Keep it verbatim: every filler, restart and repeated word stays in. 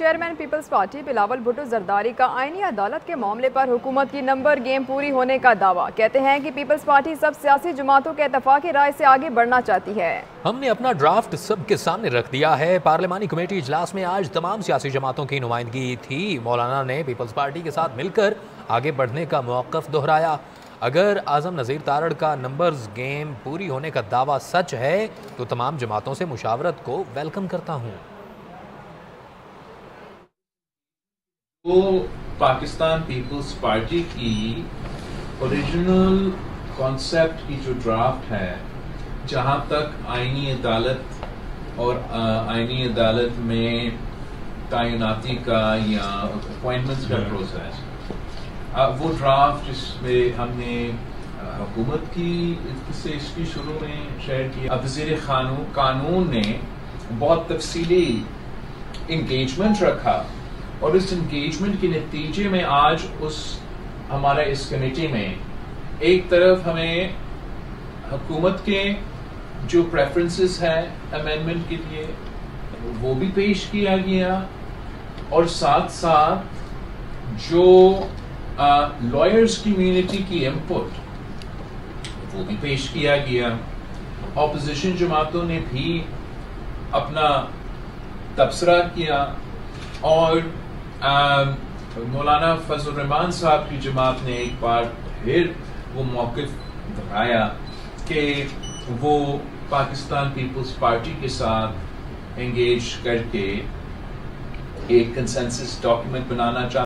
Chairman peoples party Bilawal Bhutto Zardari का आईनी अदालत के मामले पर हुकूमत की नंबर गेम पूरी होने का दावा। कहते हैं कि पीपल्स पार्टी सब सियासी जमातों के इत्तेफाकी राय से आगे बढ़ना चाहती है। हमने अपना ड्राफ्ट सबके सामने रख दिया है। पार्लियामानी कमेटी इजलास में आज तमाम सियासी जमातों की नुमाइंदगी थी। मौलाना ने पीपल्स पार्टी के साथ मिलकर आगे बढ़ने का मौक़िफ़ दोहराया। अगर आज़म नज़ीर तारड़ का नंबर्स गेम पूरी होने का दावा सच है तो तमाम जमातों से मुशावरत को वेलकम करता हूँ। वो पाकिस्तान पीपल्स पार्टी की ओरिजिनल कॉन्सेप्ट की जो ड्राफ्ट है, जहाँ तक आईनी अदालत और आईनी अदालत में तैनाती का या अपॉइंटमेंट्स का प्रोसेस, वो ड्राफ्ट जिसमें हमने हुकूमत की से इसकी शुरू में शेयर किया, वजीर खान कानून ने बहुत तफसीली इंगेजमेंट रखा और इस इंगेजमेंट के नतीजे में आज उस हमारा इस कमेटी में एक तरफ हमें हुकूमत के जो प्रेफरेंसेस हैं अमेंडमेंट के लिए वो भी पेश किया गया और साथ साथ जो लॉयर्स uh, कम्युनिटी की इनपुट वो भी पेश किया गया। ऑपोजिशन जमातों ने भी अपना तबसरा किया और uh, मौलाना फजल रहमान साहब की जमात ने एक बार फिर वो मौक़िफ़ दोहराया कि वो पाकिस्तान पीपल्स पार्टी के साथ एंगेज करके एक कंसेंसस डॉक्यूमेंट बनाना चाहते